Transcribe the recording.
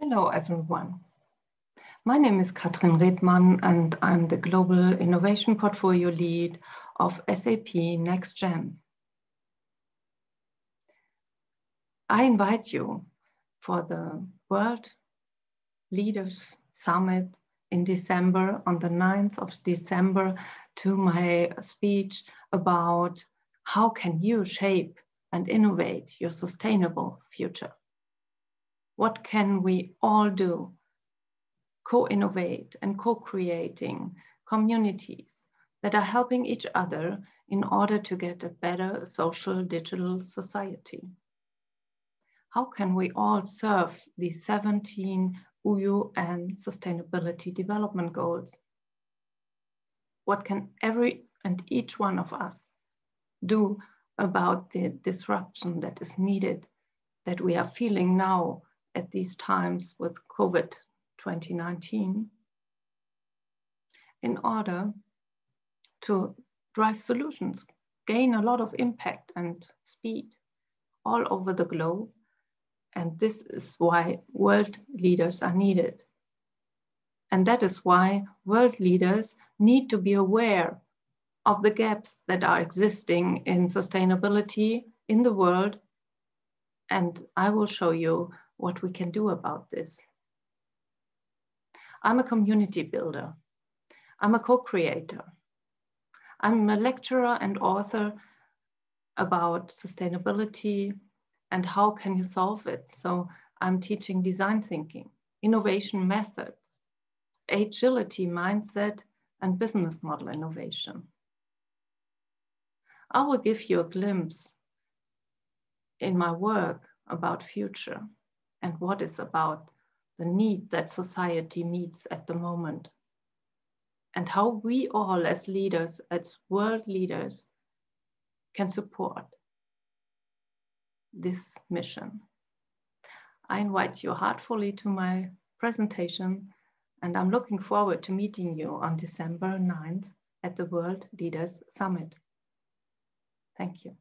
Hello, everyone. My name is Katrin Redmann, and I'm the Global Innovation Portfolio Lead of SAP NextGen. I invite you for the World Leaders Summit in December, on the 9th of December, to my speech about how can you shape and innovate your sustainable future. What can we all do? Co-innovate and co-creating communities that are helping each other in order to get a better social digital society. How can we all serve the 17 UN Sustainability Development Goals? What can every and each one of us do about the disruption that is needed, that we are feeling now at these times with COVID 2019, in order to drive solutions, gain a lot of impact and speed all over the globe? And this is why world leaders are needed. And that is why world leaders need to be aware of the gaps that are existing in sustainability in the world. And I will show you what we can do about this. I'm a community builder. I'm a co-creator. I'm a lecturer and author about sustainability and how can you solve it. So I'm teaching design thinking, innovation methods, agility mindset, and business model innovation. I will give you a glimpse in my work about future and what is about the need that society meets at the moment, and how we all as leaders, as world leaders, can support this mission. I invite you heartfully to my presentation, and I'm looking forward to meeting you on December 9th at the World Leaders Summit. Thank you.